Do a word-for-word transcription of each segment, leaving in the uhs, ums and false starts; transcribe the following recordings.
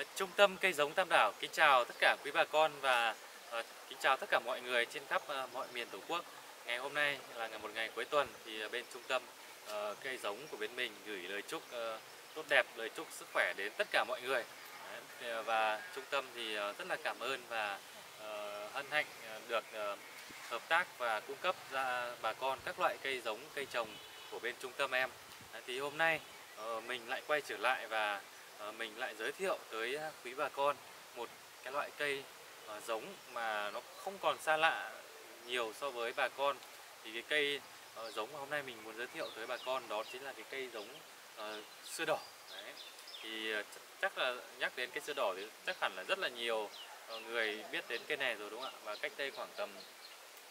Ở trung tâm cây giống Tam Đảo kính chào tất cả quý bà con và uh, kính chào tất cả mọi người trên khắp uh, mọi miền Tổ quốc. Ngày hôm nay là ngày một ngày cuối tuần thì bên trung tâm uh, cây giống của bên mình gửi lời chúc uh, tốt đẹp, lời chúc sức khỏe đến tất cả mọi người. Đấy, và trung tâm thì uh, rất là cảm ơn và uh, hân hạnh được uh, hợp tác và cung cấp ra bà con các loại cây giống, cây trồng của bên trung tâm em. Đấy, thì hôm nay uh, mình lại quay trở lại và mình lại giới thiệu tới quý bà con một cái loại cây uh, giống mà nó không còn xa lạ nhiều so với bà con. Thì cái cây uh, giống mà hôm nay mình muốn giới thiệu tới bà con đó chính là cái cây giống uh, sưa đỏ. Đấy. Thì uh, chắc là nhắc đến cây sưa đỏ thì chắc hẳn là rất là nhiều uh, người biết đến cây này rồi đúng không ạ? Và cách đây khoảng tầm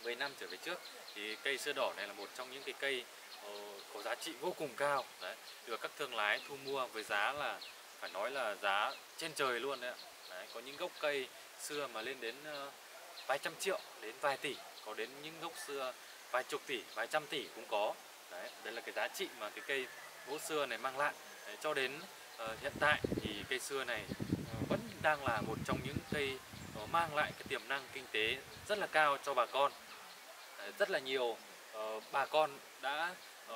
mười năm trở về trước thì cây sưa đỏ này là một trong những cái cây uh, có giá trị vô cùng cao. Đấy. Được các thương lái thu mua với giá là phải nói là giá trên trời luôn đấy ạ. Đấy, có những gốc cây sưa mà lên đến uh, vài trăm triệu đến vài tỷ, có đến những gốc sưa vài chục tỷ, vài trăm tỷ cũng có. Đấy, đấy là cái giá trị mà cái cây gỗ sưa này mang lại. Đấy, cho đến uh, hiện tại thì cây sưa này uh, vẫn đang là một trong những cây nó mang lại cái tiềm năng kinh tế rất là cao cho bà con. Đấy, rất là nhiều uh, bà con đã uh,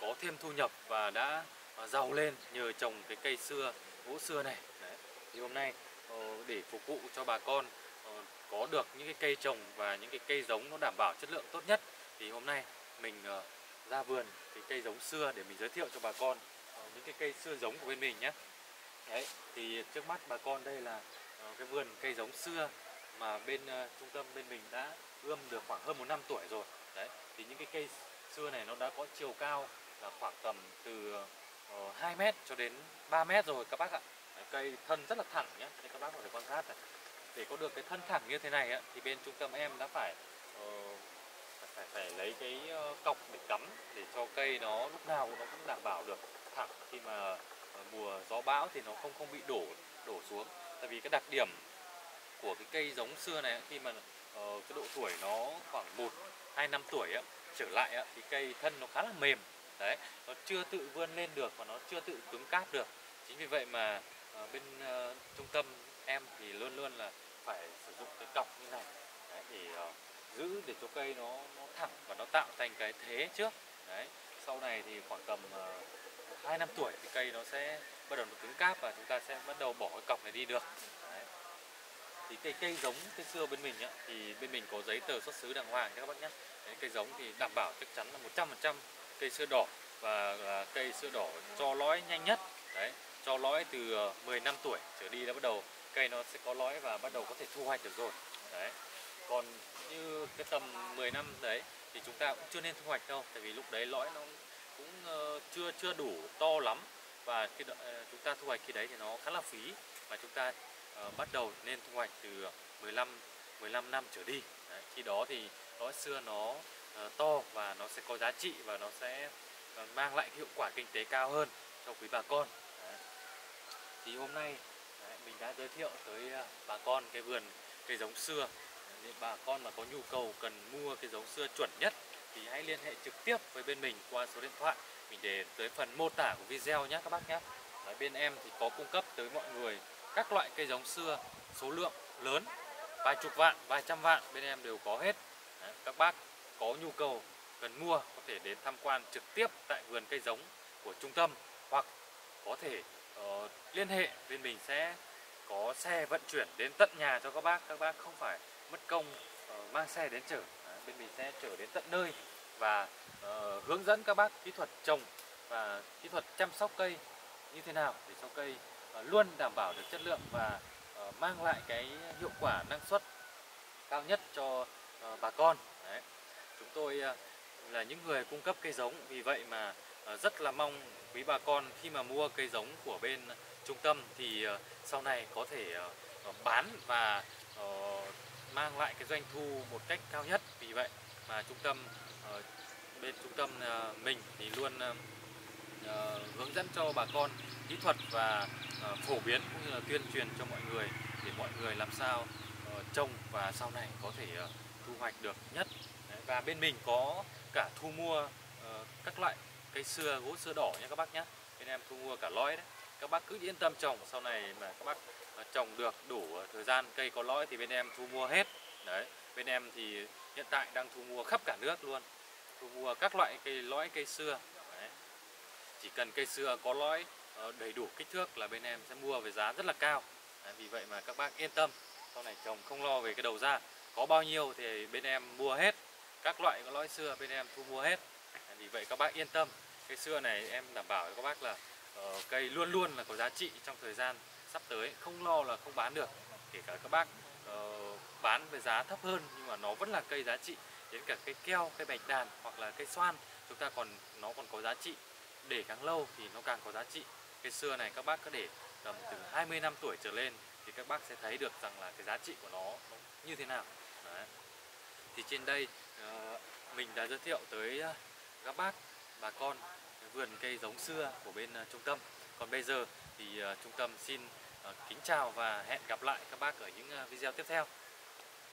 có thêm thu nhập và đã giàu lên nhờ trồng cái cây sưa, gỗ sưa này. Đấy. Thì hôm nay để phục vụ cho bà con có được những cái cây trồng và những cái cây giống nó đảm bảo chất lượng tốt nhất thì hôm nay mình ra vườn cái cây giống sưa để mình giới thiệu cho bà con những cái cây sưa giống của bên mình nhé. Đấy, thì trước mắt bà con đây là cái vườn cây giống sưa mà bên trung tâm bên mình đã ươm được khoảng hơn một năm tuổi rồi. Đấy, thì những cái cây sưa này nó đã có chiều cao là khoảng tầm từ hai mét cho đến ba mét rồi các bác ạ. Đấy, cây thân rất là thẳng nhé. Đấy, các bác có thể quan sát này. Để có được cái thân thẳng như thế này ấy, thì bên trung tâm em đã phải uh, phải phải lấy cái cọc để cắm để cho cây nó lúc nào nó cũng đảm bảo được thẳng khi mà uh, mùa gió bão thì nó không không bị đổ đổ xuống. Tại vì cái đặc điểm của cái cây giống sưa này ấy, khi mà uh, cái độ tuổi nó khoảng một hai năm tuổi ấy, trở lại ấy, thì cây thân nó khá là mềm. Đấy, nó chưa tự vươn lên được và nó chưa tự cứng cáp được. Chính vì vậy mà uh, bên uh, trung tâm em thì luôn luôn là phải sử dụng cái cọc như này. Đấy, thì uh, giữ để cho cây nó, nó thẳng và nó tạo thành cái thế trước. Đấy, sau này thì khoảng tầm uh, hai năm tuổi thì cây nó sẽ bắt đầu nó cứng cáp và chúng ta sẽ bắt đầu bỏ cái cọc này đi được. Đấy. Thì cây cây giống cây sưa bên mình á, thì bên mình có giấy tờ xuất xứ đàng hoàng cho các bác nhé. Đấy, cây giống thì đảm bảo chắc chắn là một trăm phần trăm cây sưa đỏ và cây sưa đỏ cho lõi nhanh nhất. Đấy, cho lõi từ mười năm tuổi trở đi đã bắt đầu cây nó sẽ có lõi và bắt đầu có thể thu hoạch được rồi. Đấy, còn như cái tầm mười năm đấy thì chúng ta cũng chưa nên thu hoạch đâu, tại vì lúc đấy lõi nó cũng chưa chưa đủ to lắm và khi đó, chúng ta thu hoạch khi đấy thì nó khá là phí. Và chúng ta uh, bắt đầu nên thu hoạch từ mười lăm mười lăm năm trở đi. Đấy, khi đó thì lõi sưa nó to và nó sẽ có giá trị và nó sẽ mang lại hiệu quả kinh tế cao hơn cho quý bà con. Đấy. Thì hôm nay đấy, mình đã giới thiệu tới bà con cái vườn cây giống sưa. Để bà con mà có nhu cầu cần mua cái giống sưa chuẩn nhất thì hãy liên hệ trực tiếp với bên mình qua số điện thoại mình để dưới phần mô tả của video nhé các bác nhé. Đấy, bên em thì có cung cấp tới mọi người các loại cây giống sưa số lượng lớn, vài chục vạn, vài trăm vạn bên em đều có hết. Đấy, các bác có nhu cầu cần mua có thể đến tham quan trực tiếp tại vườn cây giống của trung tâm hoặc có thể uh, liên hệ bên mình sẽ có xe vận chuyển đến tận nhà cho các bác. Các bác không phải mất công uh, mang xe đến chở. Đấy, bên mình sẽ chở đến tận nơi và uh, hướng dẫn các bác kỹ thuật trồng và kỹ thuật chăm sóc cây như thế nào để cho cây uh, luôn đảm bảo được chất lượng và uh, mang lại cái hiệu quả năng suất cao nhất cho uh, bà con. Đấy. Chúng tôi là những người cung cấp cây giống, vì vậy mà rất là mong quý bà con khi mà mua cây giống của bên trung tâm thì sau này có thể bán và mang lại cái doanh thu một cách cao nhất. Vì vậy mà trung tâm bên trung tâm mình thì luôn hướng dẫn cho bà con kỹ thuật và phổ biến cũng như là tuyên truyền cho mọi người để mọi người làm sao trồng và sau này có thể thu hoạch được nhất. Và bên mình có cả thu mua uh, các loại cây sưa, gỗ sưa đỏ nha các bác nhé. Bên em thu mua cả lõi đấy. Các các bác cứ yên tâm trồng, sau này mà các bác trồng được đủ thời gian cây có lõi thì bên em thu mua hết. Đấy, bên em thì hiện tại đang thu mua khắp cả nước luôn, thu mua các loại cây lõi cây sưa. Đấy, chỉ cần cây sưa có lõi đầy đủ kích thước là bên em sẽ mua với giá rất là cao. Đấy, vì vậy mà các bác yên tâm, sau này trồng không lo về cái đầu ra, có bao nhiêu thì bên em mua hết, các loại có lõi sưa bên em thu mua hết. Đấy, vì vậy các bác yên tâm, cây sưa này em đảm bảo với các bác là uh, cây luôn luôn là có giá trị trong thời gian sắp tới, không lo là không bán được, kể cả các bác uh, bán với giá thấp hơn nhưng mà nó vẫn là cây giá trị. Đến cả cây keo, cây bạch đàn hoặc là cây xoan chúng ta còn nó còn có giá trị, để càng lâu thì nó càng có giá trị. Cây sưa này các bác cứ để tầm từ hai mươi năm tuổi trở lên thì các bác sẽ thấy được rằng là cái giá trị của nó, nó như thế nào. Đấy, thì trên đây uh, mình đã giới thiệu tới uh, các bác bà con vườn cây giống sưa của bên uh, trung tâm. Còn bây giờ thì uh, trung tâm xin uh, kính chào và hẹn gặp lại các bác ở những uh, video tiếp theo.